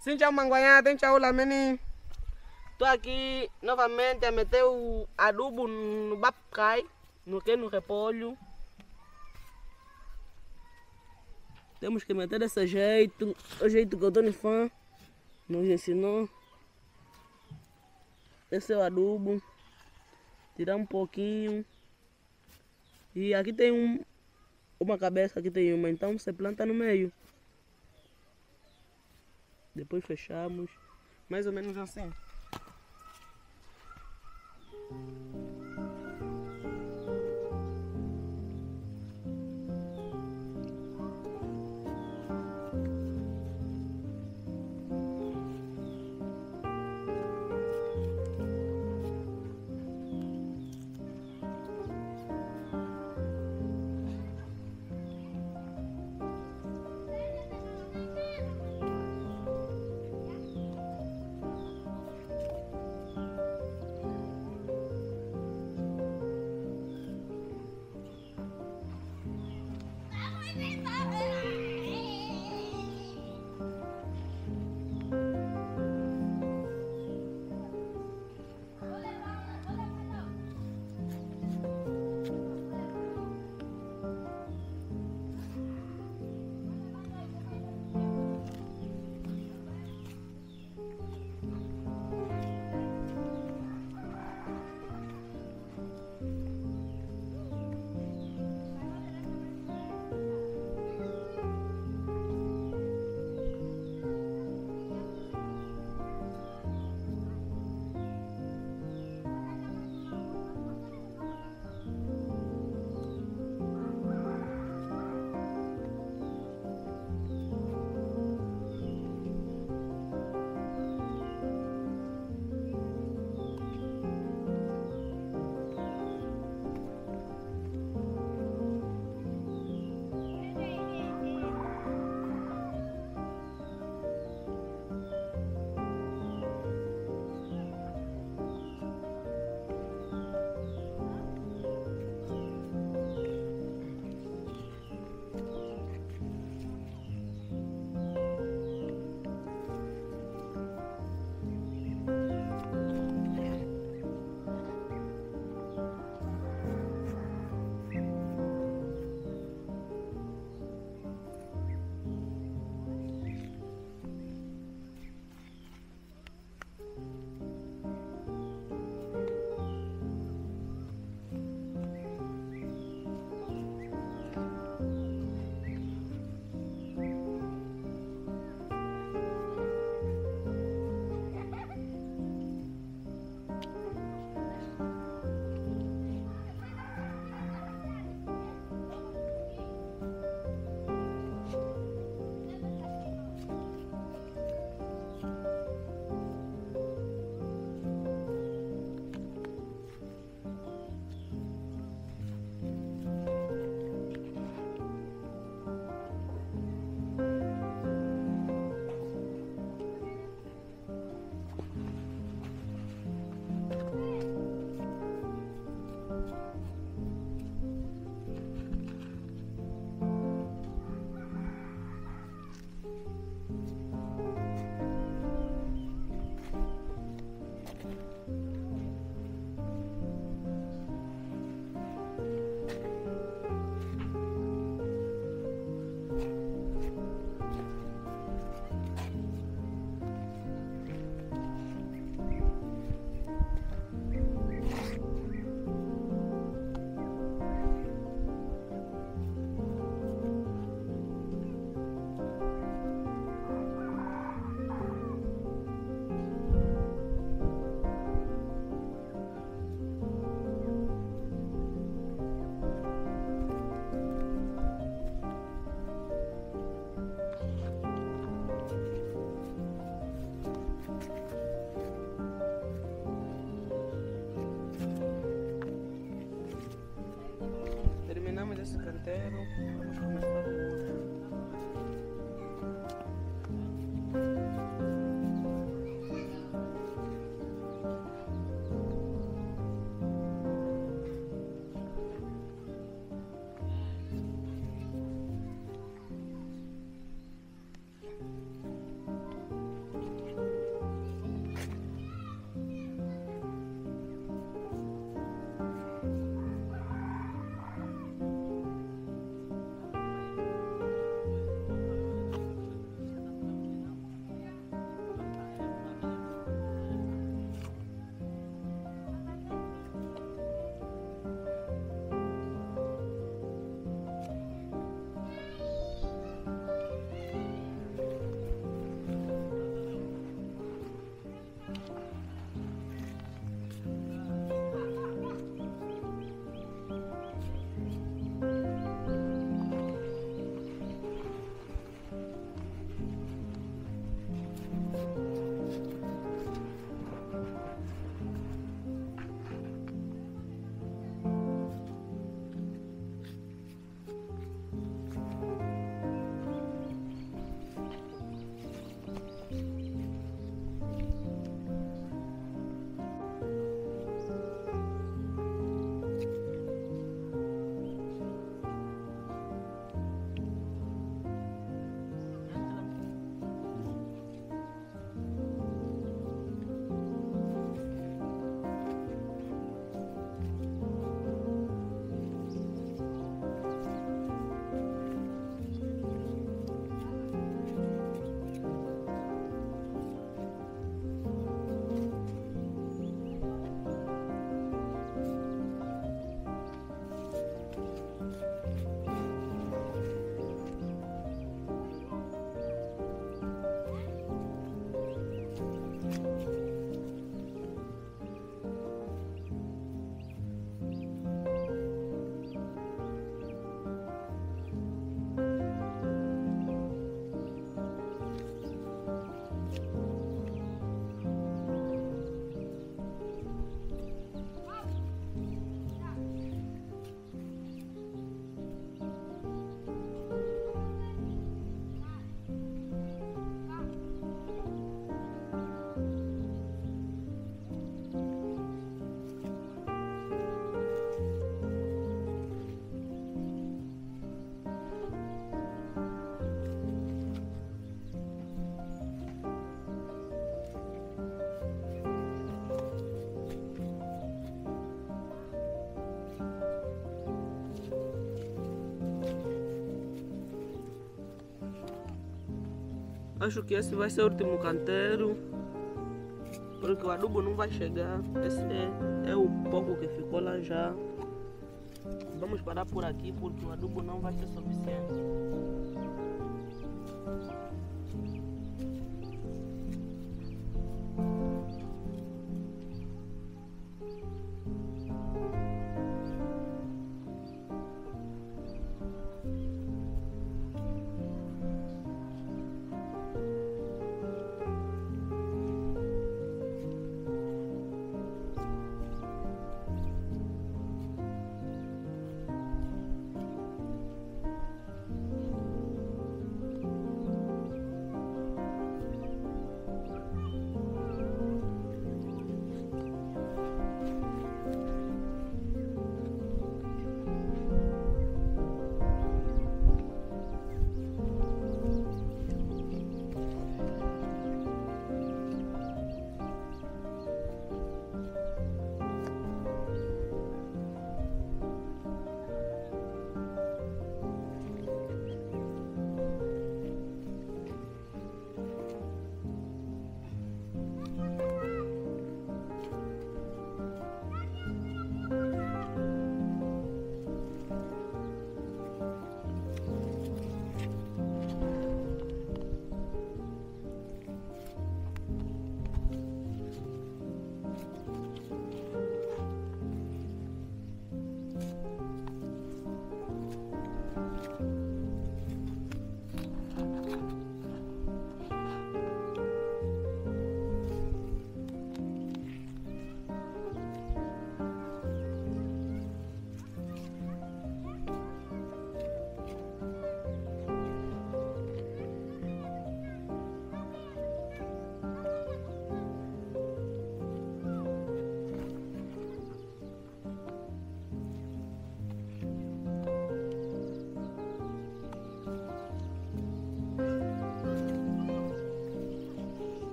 Sim, tchau, Manguanhá, tem tchau, Lameni. Estou aqui novamente a meter o adubo no bapcai, no repolho. Temos que meter desse jeito, o jeito que o Tony Fã nos ensinou. Esse é o adubo. Tirar um pouquinho. E aqui tem uma cabeça, aqui tem uma, então você planta no meio. Depois fechamos, mais ou menos assim. Vamos começar o outro. Acho que esse vai ser o último canteiro, porque o adubo não vai chegar. Esse é o pouco que ficou lá já. Vamos parar por aqui porque o adubo não vai ser suficiente.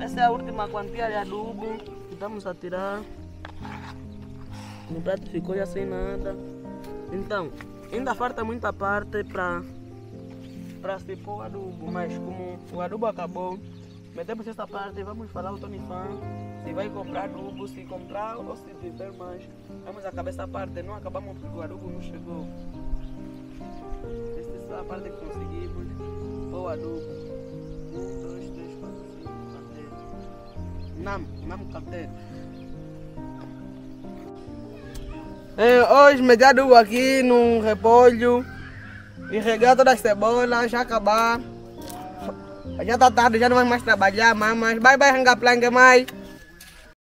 Essa é a última quantia de adubo que estamos a tirar. O prato ficou já sem nada. Então, ainda falta muita parte para se pôr o adubo. Mas como o adubo acabou, metemos essa parte e vamos falar ao Tony Fã se vai comprar adubo, se comprar ou se tiver mais. Vamos acabar essa parte, não acabamos porque o adubo não chegou. Essa é só a parte que conseguimos, o adubo. Nam, nam, capté. Hoje me deu aqui num repolho, enregar todas as cebolas, já acabar. Já tá tarde, já não vai mais trabalhar, mas vai arrancar planga mais.